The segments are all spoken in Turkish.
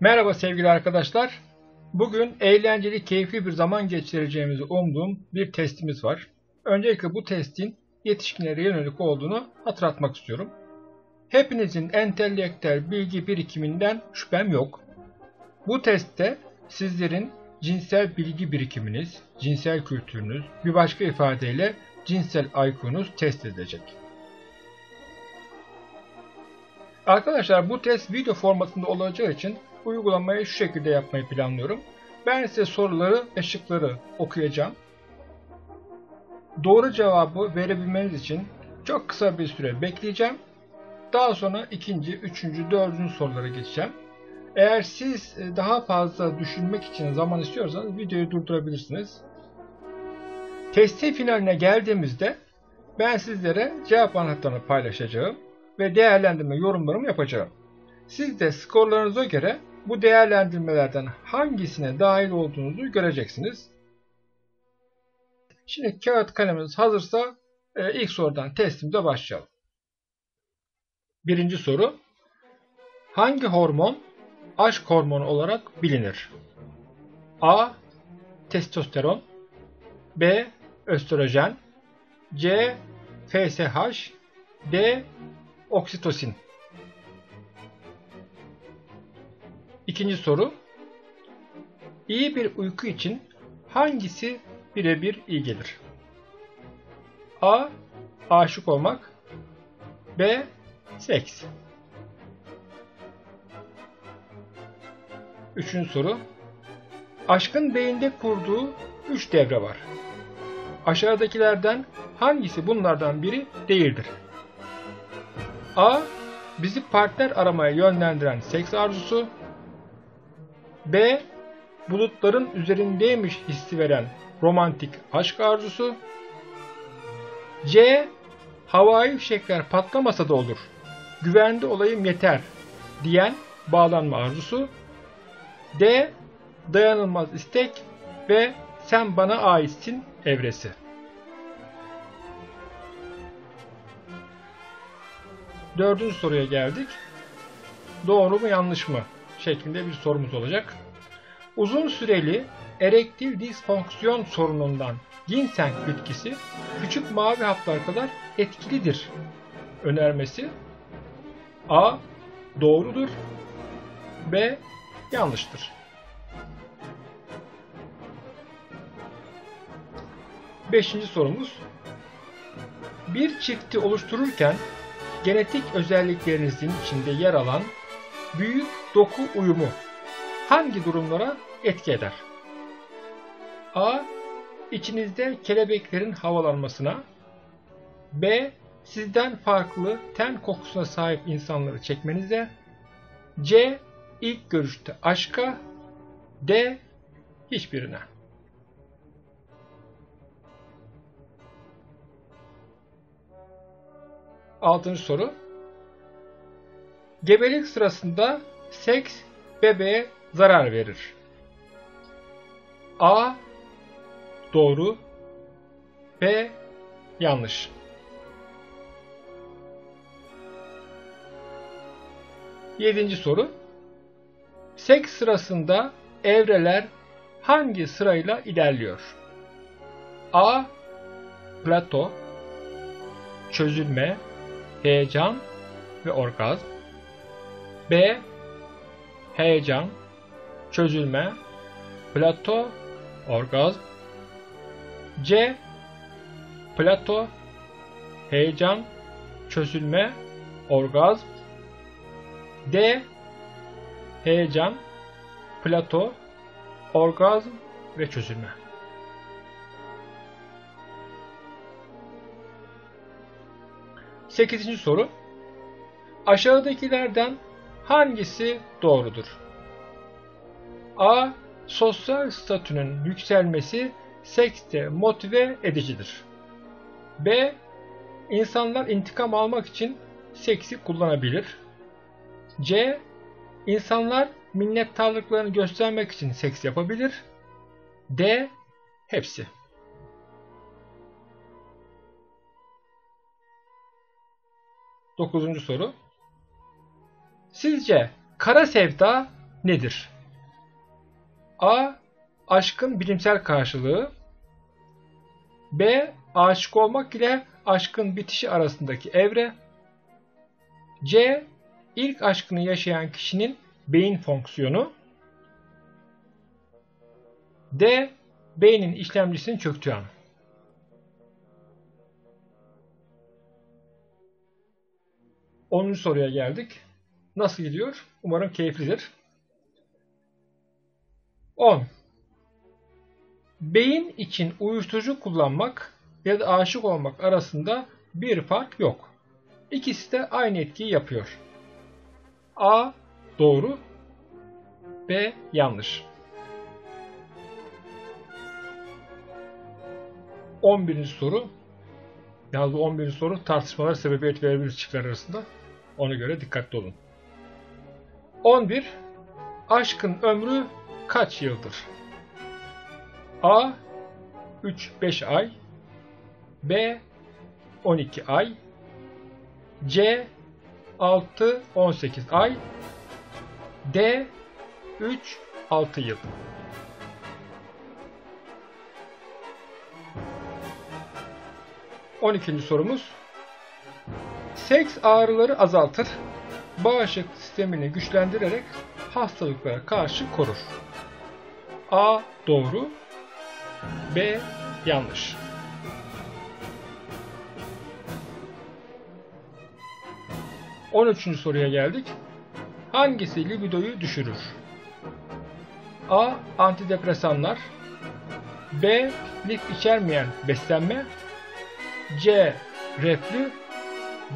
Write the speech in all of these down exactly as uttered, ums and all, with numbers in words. Merhaba sevgili arkadaşlar. Bugün eğlenceli, keyifli bir zaman geçireceğimizi umduğum bir testimiz var. Öncelikle bu testin yetişkinlere yönelik olduğunu hatırlatmak istiyorum. Hepinizin entelektüel bilgi birikiminden şüphem yok. Bu testte sizlerin cinsel bilgi birikiminiz, cinsel kültürünüz, bir başka ifadeyle cinsel I Q'nuz test edilecek. Arkadaşlar bu test video formatında olacağı için uygulamayı şu şekilde yapmayı planlıyorum. Ben size soruları ve şıkları okuyacağım. Doğru cevabı verebilmeniz için çok kısa bir süre bekleyeceğim. Daha sonra ikinci, üçüncü, dördüncü sorulara geçeceğim. Eğer siz daha fazla düşünmek için zaman istiyorsanız videoyu durdurabilirsiniz. Testin finaline geldiğimizde ben sizlere cevap anahtarını paylaşacağım ve değerlendirme yorumlarımı yapacağım. Siz de skorlarınıza göre bu değerlendirmelerden hangisine dahil olduğunuzu göreceksiniz. Şimdi kağıt kaleminiz hazırsa ilk sorudan testimize başlayalım. Birinci soru. Hangi hormon aşk hormonu olarak bilinir? A. Testosteron. B. Östrojen. C. F S H. D. Oksitosin. İkinci soru. İyi bir uyku için hangisi birebir iyi gelir? A. Aşık olmak. B. Seks. Üçüncü soru. Aşkın beyinde kurduğu üç devre var. Aşağıdakilerden hangisi bunlardan biri değildir? A. Bizi partner aramaya yönlendiren seks arzusu. B. Bulutların üzerindeymiş hissi veren romantik aşk arzusu. C. Havai fişekler patlamasa da olur, güvende olayım yeter diyen bağlanma arzusu. D. Dayanılmaz istek ve sen bana aitsin evresi. Dördüncü soruya geldik. Doğru mu yanlış mı şeklinde bir sorumuz olacak. Uzun süreli erektil disfonksiyon sorunundan ginseng bitkisi küçük mavi haplar kadar etkilidir önermesi A. Doğrudur. B. Yanlıştır. Beşinci sorumuz. Bir çifti oluştururken genetik özelliklerinizin içinde yer alan büyük doku uyumu hangi durumlara etki eder? A. İçinizde kelebeklerin havalanmasına. B. Sizden farklı ten kokusuna sahip insanları çekmenize. C. İlk görüşte aşka. D. Hiçbirine. Altıncı soru. Gebelik sırasında seks bebeğe zarar verir. A. Doğru. B. Yanlış. Yedinci soru. Seks sırasında evreler hangi sırayla ilerliyor? A. Plato. Çözülme, heyecan ve orgazm. B. Heyecan, çözülme, plato, orgazm. C. Plato, heyecan, çözülme, orgazm. D. Heyecan, plato, orgazm ve çözülme. Sekizinci soru. Aşağıdakilerden hangisi doğrudur? A. Sosyal statünün yükselmesi sekste motive edicidir. B. İnsanlar intikam almak için seksi kullanabilir. C. İnsanlar minnettarlıklarını göstermek için seks yapabilir. D. Hepsi. Dokuzuncu soru. Sizce kara sevda nedir? A. Aşkın bilimsel karşılığı. B. Aşık olmak ile aşkın bitişi arasındaki evre. C. İlk aşkını yaşayan kişinin beyin fonksiyonu. D. Beynin işlemcisinin çöktüğü an. onuncu soruya geldik. Nasıl gidiyor? Umarım keyiflidir. on. Beyin için uyuşturucu kullanmak ya da aşık olmak arasında bir fark yok. İkisi de aynı etkiyi yapıyor. A. Doğru. B. Yanlış. on birinci soru. Yalnız on birinci soru tartışmalara sebebiyet verebilir çıkar arasında. Ona göre dikkatli olun. on bir. Aşkın ömrü kaç yıldır? A. üç beş ay. B. on iki ay. C. altı on sekiz ay. D. üç altı yıl. on ikinci sorumuz. Seks ağrıları azaltır, bağışıklık sistemini güçlendirerek hastalıklara karşı korur. A. Doğru. B. Yanlış. on üçüncü soruya geldik. Hangisi libidoyu düşürür? A. Antidepresanlar. B. Lif içermeyen beslenme. C. Reflü.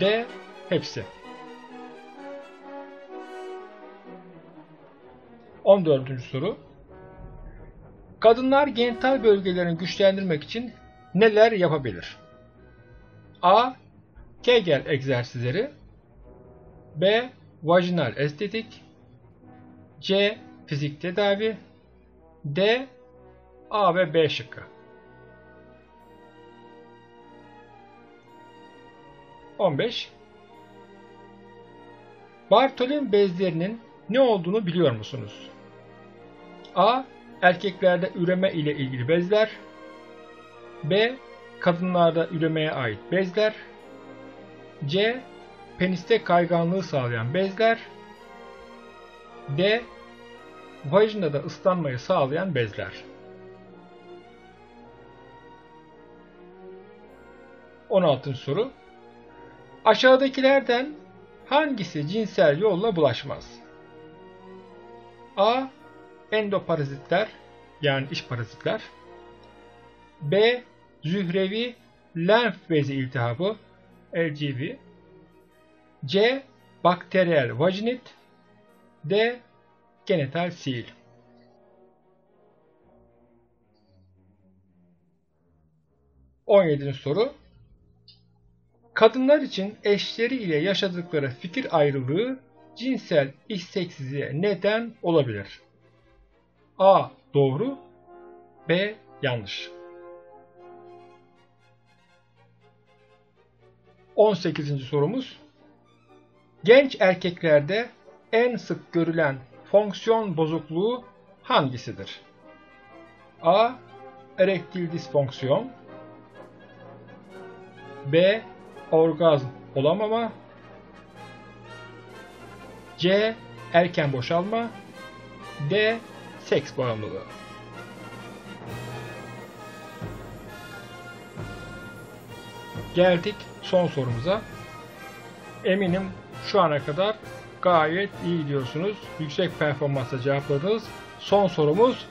D. Hepsi. on dördüncü soru. Kadınlar genital bölgelerini güçlendirmek için neler yapabilir? A. Kegel egzersizleri. B. Vajinal estetik. C. Fizik tedavi. D. A ve B şıkkı. on beş. Bartholin bezlerinin ne olduğunu biliyor musunuz? A. Erkeklerde üreme ile ilgili bezler. B. Kadınlarda üremeye ait bezler. C. Peniste kayganlığı sağlayan bezler. D. Vajinada ıslanmayı sağlayan bezler. on altıncı soru. Aşağıdakilerden hangisi cinsel yolla bulaşmaz? A. Endoparazitler yani iç parazitler. B. Zührevi lenf bezi iltihabı L G B. C. Bakteriyel vajinit. D. Genital sihir. on yedinci soru. Kadınlar için eşleri ile yaşadıkları fikir ayrılığı cinsel isteksizliğe neden olabilir. A. Doğru. B. Yanlış. on sekizinci sorumuz. Genç erkeklerde en sık görülen fonksiyon bozukluğu hangisidir? A. Erektil disfonksiyon. B. Orgazm olamama. C. Erken boşalma. D. Seks bağımlılığı. Geldik son sorumuza. Eminim şu ana kadar gayet iyi gidiyorsunuz. Yüksek performansla cevapladınız. Son sorumuz.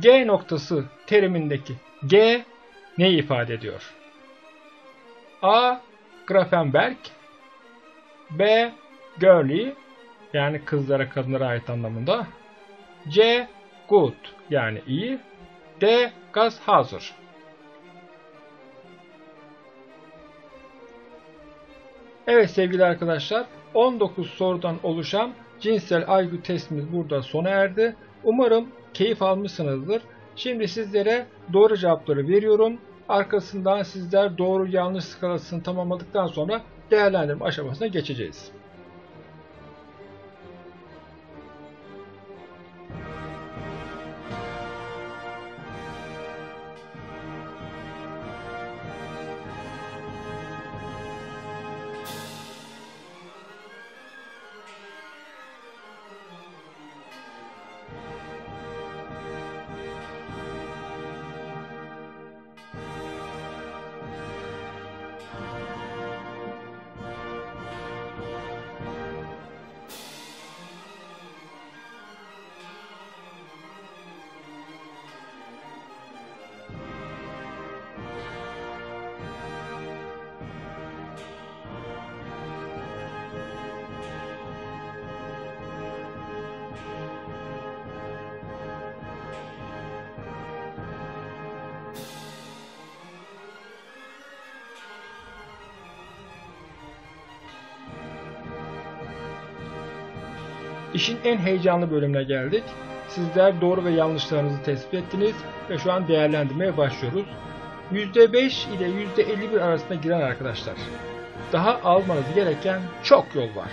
G noktası terimindeki G neyi ifade ediyor? A. Grafenberg. B. Girly yani kızlara kadınlara ait anlamında. C. Good yani iyi. D. Gashauser. Evet sevgili arkadaşlar, on dokuz sorudan oluşan cinsel ay kyu testimiz burada sona erdi. Umarım keyif almışsınızdır. Şimdi sizlere doğru cevapları veriyorum. Arkasından sizler doğru yanlış skalasını tamamladıktan sonra değerlendirme aşamasına geçeceğiz. İşin en heyecanlı bölümüne geldik. Sizler doğru ve yanlışlarınızı tespit ettiniz ve şu an değerlendirmeye başlıyoruz. yüzde beş ile yüzde elli bir arasında giren arkadaşlar, daha almanız gereken çok yol var.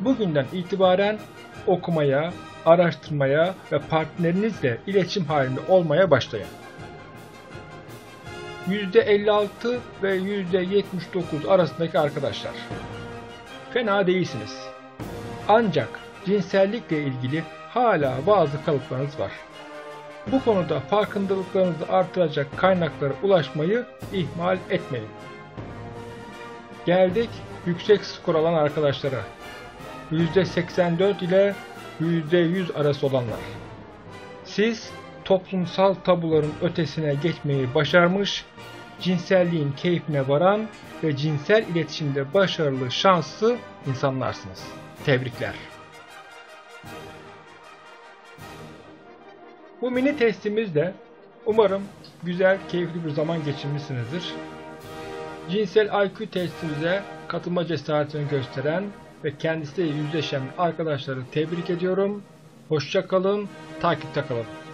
Bugünden itibaren okumaya, araştırmaya ve partnerinizle iletişim halinde olmaya başlayın. yüzde elli altı ve yüzde yetmiş dokuz arasındaki arkadaşlar, fena değilsiniz. Ancak cinsellikle ilgili hala bazı kalıplarınız var. Bu konuda farkındalıklarınızı artıracak kaynaklara ulaşmayı ihmal etmeyin. Geldik yüksek skor alan arkadaşlara. yüzde seksen dört ile yüzde yüz arası olanlar. Siz toplumsal tabuların ötesine geçmeyi başarmış, cinselliğin keyfine varan ve cinsel iletişimde başarılı, şanslı insanlarsınız. Tebrikler. Bu mini testimizde umarım güzel, keyifli bir zaman geçirmişsinizdir. Cinsel I Q testimize katılma cesaretini gösteren ve kendisiyle yüzleşen arkadaşları tebrik ediyorum. Hoşça kalın, takipte kalın.